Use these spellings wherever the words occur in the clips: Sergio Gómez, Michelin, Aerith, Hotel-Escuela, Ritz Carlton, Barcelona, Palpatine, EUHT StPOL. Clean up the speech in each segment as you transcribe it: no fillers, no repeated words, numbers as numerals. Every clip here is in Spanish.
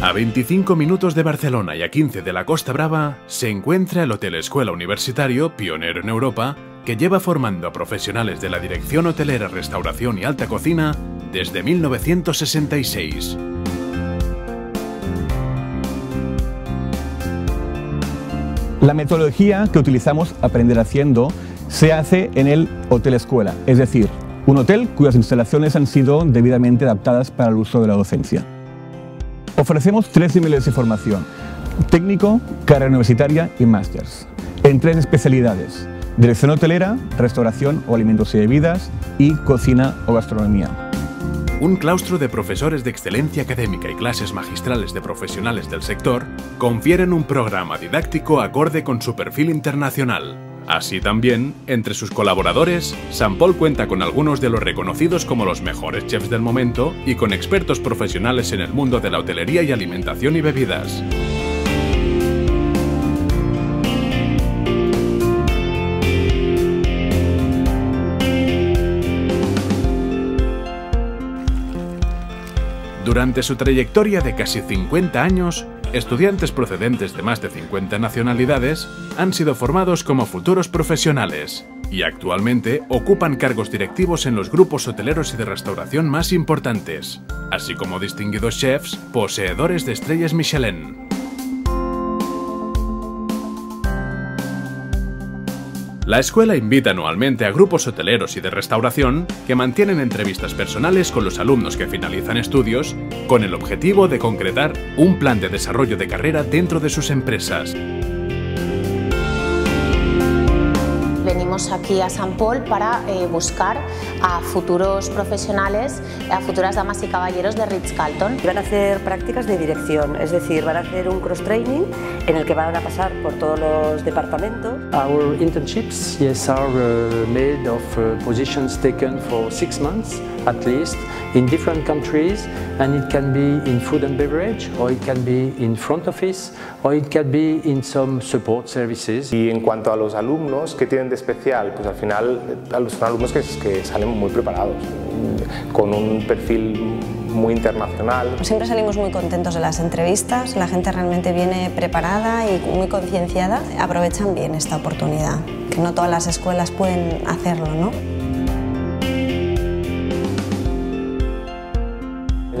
A 25 minutos de Barcelona y a 15 de la Costa Brava se encuentra el Hotel Escuela Universitario, pionero en Europa, que lleva formando a profesionales de la dirección hotelera, restauración y alta cocina desde 1966. La metodología que utilizamos Aprender Haciendo se hace en el Hotel Escuela, es decir, un hotel cuyas instalaciones han sido debidamente adaptadas para el uso de la docencia. Ofrecemos tres niveles de formación: técnico, carrera universitaria y másters, en tres especialidades: dirección hotelera, restauración o alimentos y bebidas, y cocina o gastronomía. Un claustro de profesores de excelencia académica y clases magistrales de profesionales del sector confieren un programa didáctico acorde con su perfil internacional. Así también, entre sus colaboradores, StPOL cuenta con algunos de los reconocidos como los mejores chefs del momento y con expertos profesionales en el mundo de la hotelería y alimentación y bebidas. Durante su trayectoria de casi 50 años, estudiantes procedentes de más de 50 nacionalidades han sido formados como futuros profesionales y actualmente ocupan cargos directivos en los grupos hoteleros y de restauración más importantes, así como distinguidos chefs poseedores de estrellas Michelin. La escuela invita anualmente a grupos hoteleros y de restauración que mantienen entrevistas personales con los alumnos que finalizan estudios con el objetivo de concretar un plan de desarrollo de carrera dentro de sus empresas. Venimos aquí a StPOL para buscar a futuros profesionales, a futuras damas y caballeros de Ritz Carlton. Van a hacer prácticas de dirección, es decir, van a hacer un cross-training en el que van a pasar por todos los departamentos. Our internships, yes, are made of positions taken for 6 months at least in different countries, and it can be in food and beverage, or it can be in front office, or it can be in some support services. Y en cuanto a los alumnos, ¿qué tienen de especial? Pues al final son alumnos que salen muy preparados, con un perfil muy internacional. Siempre salimos muy contentos de las entrevistas, la gente realmente viene preparada y muy concienciada. Aprovechan bien esta oportunidad, que no todas las escuelas pueden hacerlo, ¿no?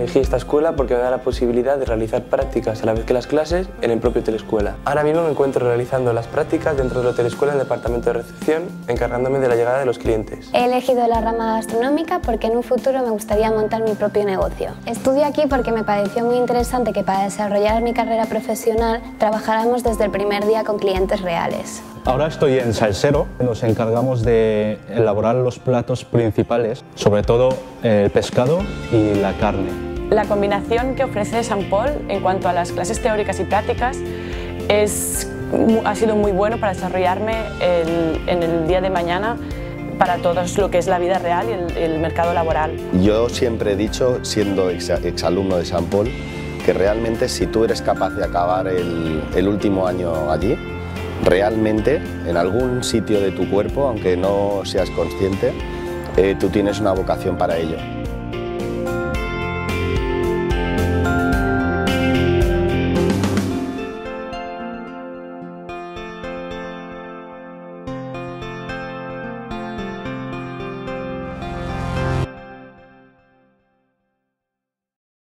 Elegí esta escuela porque me da la posibilidad de realizar prácticas a la vez que las clases en el propio hotel escuela. Ahora mismo me encuentro realizando las prácticas dentro del hotel escuela en el departamento de recepción, encargándome de la llegada de los clientes. He elegido la rama gastronómica porque en un futuro me gustaría montar mi propio negocio. Estudio aquí porque me pareció muy interesante que para desarrollar mi carrera profesional trabajáramos desde el primer día con clientes reales. Ahora estoy en Salsero, nos encargamos de elaborar los platos principales, sobre todo el pescado y la carne. La combinación que ofrece StPOL en cuanto a las clases teóricas y prácticas ha sido muy bueno para desarrollarme en el día de mañana para todo lo que es la vida real y el mercado laboral. Yo siempre he dicho, siendo exalumno de StPOL, que realmente si tú eres capaz de acabar el último año allí, realmente en algún sitio de tu cuerpo, aunque no seas consciente, tú tienes una vocación para ello.